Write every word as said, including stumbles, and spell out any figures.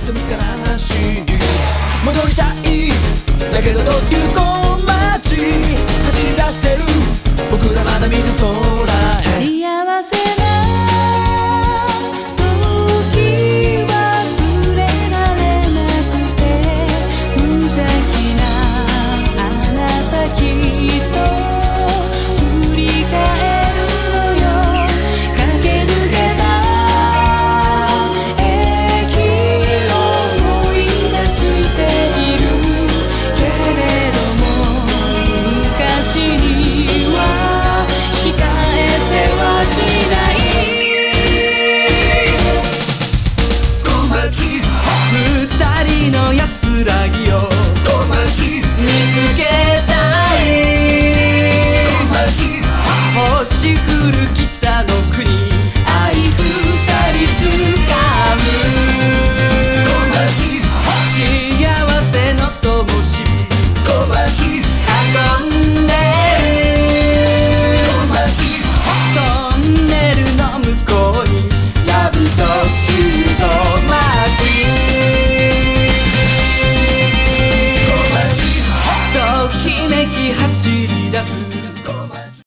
しても悲しい。戻りたいだけどどういうこの街走り出してる僕らまだみんなそう